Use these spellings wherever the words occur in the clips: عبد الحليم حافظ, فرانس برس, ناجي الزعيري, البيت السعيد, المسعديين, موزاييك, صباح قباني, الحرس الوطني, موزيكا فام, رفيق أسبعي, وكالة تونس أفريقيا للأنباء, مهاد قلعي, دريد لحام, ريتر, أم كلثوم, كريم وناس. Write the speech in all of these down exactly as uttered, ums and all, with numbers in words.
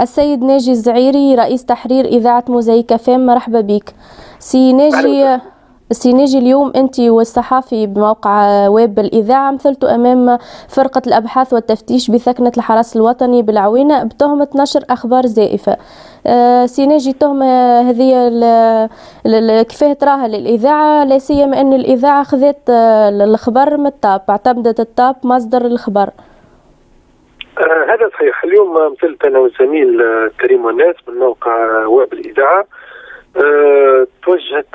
السيد ناجي الزعيري رئيس تحرير إذاعة موزيكا فام، مرحبا بك. سي ناجي سي ناجي اليوم أنت والصحافي بموقع ويب الإذاعة مثلتوا أمام فرقة الأبحاث والتفتيش بثكنة الحرس الوطني بالعوينة بتهمة نشر أخبار زائفة. آه سي ناجي، التهمة هذه كيفاه تراها للإذاعة، لا سيما أن الإذاعة خذت الخبر من الطاب، اعتمدت الطاب مصدر الخبر. آه هذا صحيح. اليوم مثلت أنا والزميل كريم وناس من موقع ويب الإذاعة، أه توجهت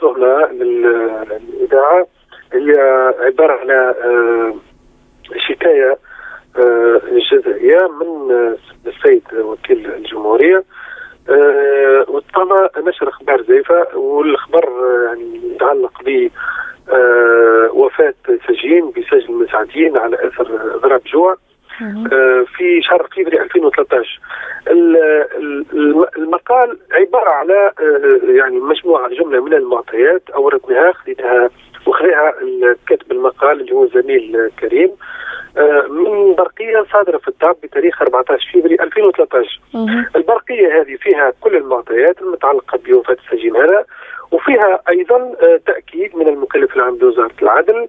تهمة للإذاعة هي عبارة على أه شكاية أه جزائية من السيد وكيل الجمهورية، أه والطبع نشر أخبار زائفة، والخبر يعني يتعلق ب أه وفاة سجين بسجن المسعديين على أثر ضرب جوع في شهر فبراير ألفين وثلاثة عشر. المقال عباره على يعني مجموعه جمله من المعطيات اورثناها خذيناها وخذاها كاتب المقال اللي هو زميل كريم من برقيه صادره في الطاب بتاريخ أربعة عشر فبراير ألفين وثلاثة عشر. البرقيه هذه فيها كل المعطيات المتعلقه بوفاه السجين هذا، وفيها ايضا تاكيد من المكلف العام لوزاره العدل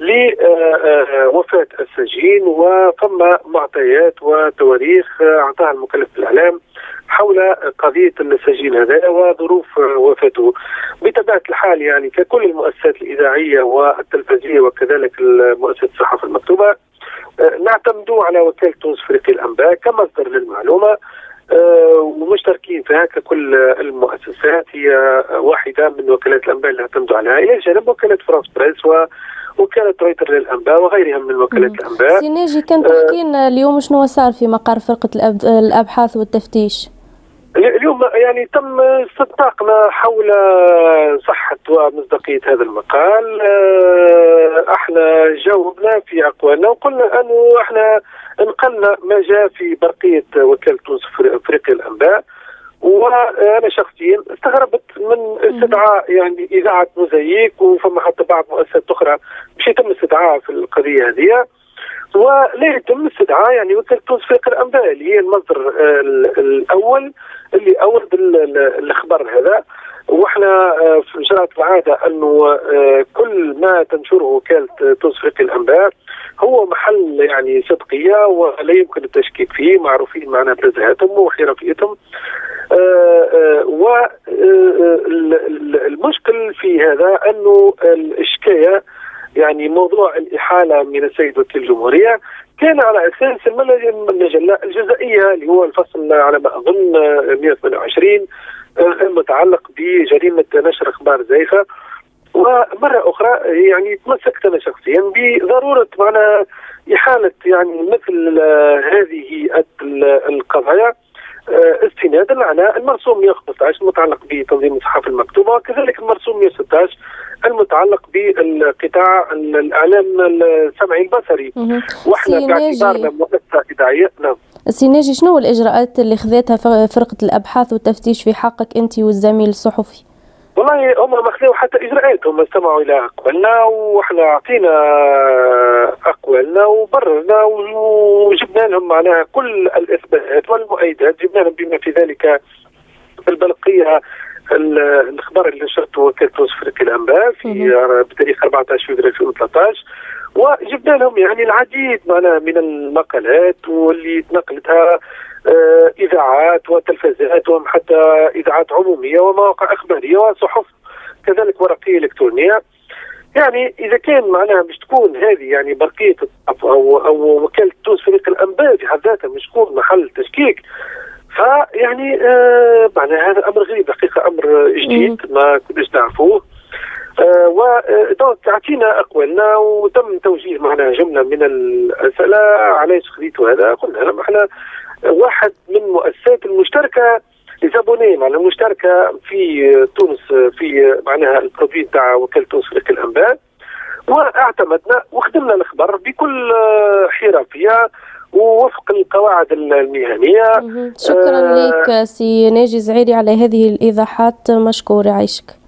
لوفاة السجين، وثم معطيات وتواريخ أعطاها المكلف بالإعلام حول قضية السجين هذا وظروف وفاته. بطبيعة الحال يعني ككل المؤسسات الإذاعية والتلفزيونية وكذلك مؤسسة الصحافة المكتوبة نعتمدوا على وكالة تونس أفريقيا للأنباء كمصدر للمعلومة، ومشتركين فيها ككل المؤسسات، هي واحدة من وكالات الأنباء اللي اعتمدوا عليها، إلى جانب وكالة فرانس برس و وكالة ريتر للأنباء وغيرها من وكالات الأنباء. سي ناجي، كان تحكي لنا اليوم شنو صار في مقر فرقة الأبحاث والتفتيش؟ اليوم يعني تم استنطاقنا حول صحة ومصداقية هذا المقال. احنا جاوبنا في أقوالنا وقلنا أنه احنا نقلنا ما جاء في برقية وكالة تونس أفريقيا للأنباء، وانا شخصيا استغربت من استدعاء يعني اذاعه موزاييك وفما حتى بعض مؤسسات اخرى باش يتم استدعاء في القضيه هذه، ولا يتم استدعاء يعني وكاله تونس أفريقيا للأنباء اللي هي المصدر الاول اللي اورد الخبر هذا. واحنا جرت العاده انه كل ما تنشره وكاله تونس أفريقيا للأنباء هو محل يعني صدقيه ولا يمكن التشكيك فيه، معروفين معنا بنزاهتهم وحرفيتهم. والمشكل في هذا انه الشكايه يعني موضوع الاحاله من السيد وكيل الجمهوريه كان على اساس المجله الجزائيه اللي هو الفصل على ما اظن مئة وثمانية وعشرين المتعلق بجريمه نشر اخبار زائفه. ومره اخرى يعني تمسكت انا شخصيا بضروره معنا احاله يعني مثل هذه القضايا استنادا على المرسوم مئة وخمسة عشر المتعلق بتنظيم الصحافه المكتوبه، وكذلك المرسوم مئة وستة عشر المتعلق بالقطاع الاعلام السمعي البصري. واحنا باعتبارنا مؤسسه اذاعيه. نعم سي ناجي، شنو الاجراءات اللي خذتها فرقه الابحاث والتفتيش في حقك انت والزميل الصحفي؟ والله هم ما خذوا حتى اجراءات، هم استمعوا الى اقوالنا واحنا اعطينا اقوالنا وبررنا وجبنا لهم معناها كل الاثباتات والمؤيدات، جبنا لهم بما في ذلك البلقيه الخبر اللي نشرته وكاله تونس أفريقيا للأنباء في بتاريخ أربعة عشر فبراير ألفين وثلاثة عشر، وجبنا لهم يعني العديد معناها من المقالات واللي تنقلتها اذاعات وتلفزيونات وحتى اذاعات عموميه ومواقع اخباريه وصحف كذلك ورقيه الكترونيه. يعني اذا كان معناها مش تكون هذه يعني برقيه او او وكاله تونس أفريقيا للأنباء في حد ذاتها مش تكون محل تشكيك، فيعني آه معناها هذا امر غريب حقيقه، امر جديد ما كناش نعرفوه. آه ودونك تعطينا اقوالنا وتم توجيه معنا جمله من الاسئله، علاش خذيتوا هذا؟ قلنا لهم احنا واحد من مؤسسات المشتركه لزابوني معناها المشتركه في تونس في معناها البروفيل تاع وكاله تونس أفريقيا للأنباء، واعتمدنا وخدمنا الخبر بكل حرفيه ووفق القواعد المهنيه. شكرا آه لك سي ناجي الزعيري على هذه الايضاحات، مشكور، يعيشك.